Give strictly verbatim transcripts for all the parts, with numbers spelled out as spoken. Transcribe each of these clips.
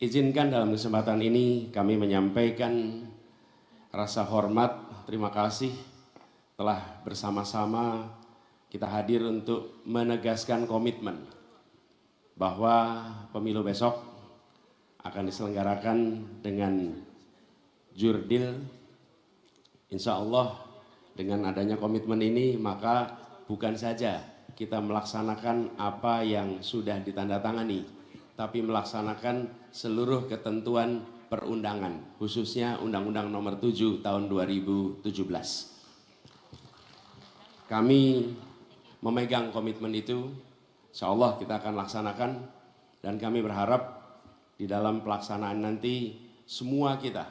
Izinkan dalam kesempatan ini kami menyampaikan rasa hormat, terima kasih telah bersama-sama kita hadir untuk menegaskan komitmen bahwa pemilu besok akan diselenggarakan dengan jurdil. Insya Allah dengan adanya komitmen ini maka bukan saja kita melaksanakan apa yang sudah ditandatangani, tapi melaksanakan seluruh ketentuan perundangan, khususnya Undang-Undang Nomor tujuh Tahun dua ribu tujuh belas. Kami memegang komitmen itu, insya Allah kita akan laksanakan, dan kami berharap di dalam pelaksanaan nanti semua kita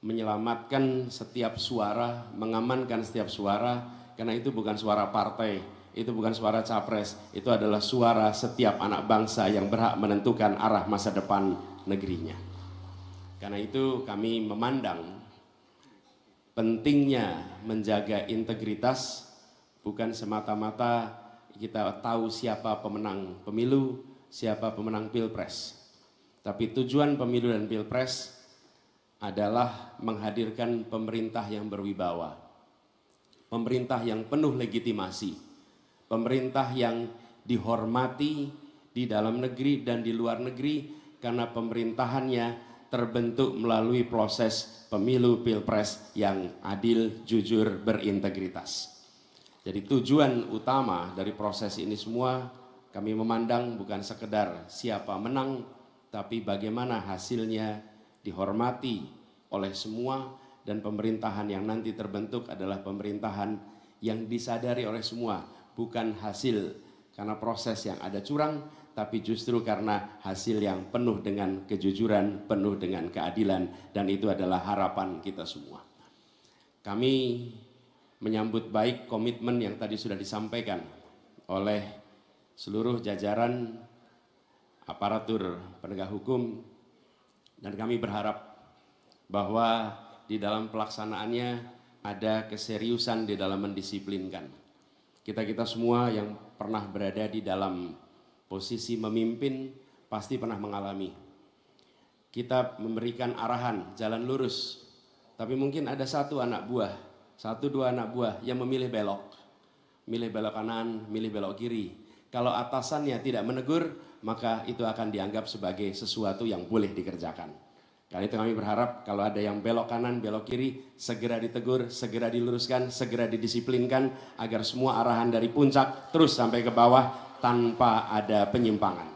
menyelamatkan setiap suara, mengamankan setiap suara, karena itu bukan suara partai. Itu bukan suara capres, itu adalah suara setiap anak bangsa yang berhak menentukan arah masa depan negerinya. Karena itu kami memandang pentingnya menjaga integritas, bukan semata-mata kita tahu siapa pemenang pemilu, siapa pemenang pilpres. Tapi tujuan pemilu dan pilpres adalah menghadirkan pemerintah yang berwibawa, pemerintah yang penuh legitimasi, pemerintah yang dihormati di dalam negeri dan di luar negeri karena pemerintahannya terbentuk melalui proses pemilu pilpres yang adil, jujur, berintegritas. Jadi tujuan utama dari proses ini semua kami memandang bukan sekedar siapa menang, tapi bagaimana hasilnya dihormati oleh semua, dan pemerintahan yang nanti terbentuk adalah pemerintahan yang disadari oleh semua. Bukan hasil karena proses yang ada curang, tapi justru karena hasil yang penuh dengan kejujuran, penuh dengan keadilan, dan itu adalah harapan kita semua. Kami menyambut baik komitmen yang tadi sudah disampaikan oleh seluruh jajaran aparatur penegak hukum, dan kami berharap bahwa di dalam pelaksanaannya ada keseriusan di dalam mendisiplinkan. Kita-kita semua yang pernah berada di dalam posisi memimpin pasti pernah mengalami. Kita memberikan arahan, jalan lurus. Tapi mungkin ada satu anak buah, satu dua anak buah yang memilih belok. Milih belok kanan, milih belok kiri. Kalau atasannya tidak menegur, maka itu akan dianggap sebagai sesuatu yang boleh dikerjakan. Karena itu kami berharap kalau ada yang belok kanan, belok kiri, segera ditegur, segera diluruskan, segera didisiplinkan agar semua arahan dari puncak terus sampai ke bawah tanpa ada penyimpangan.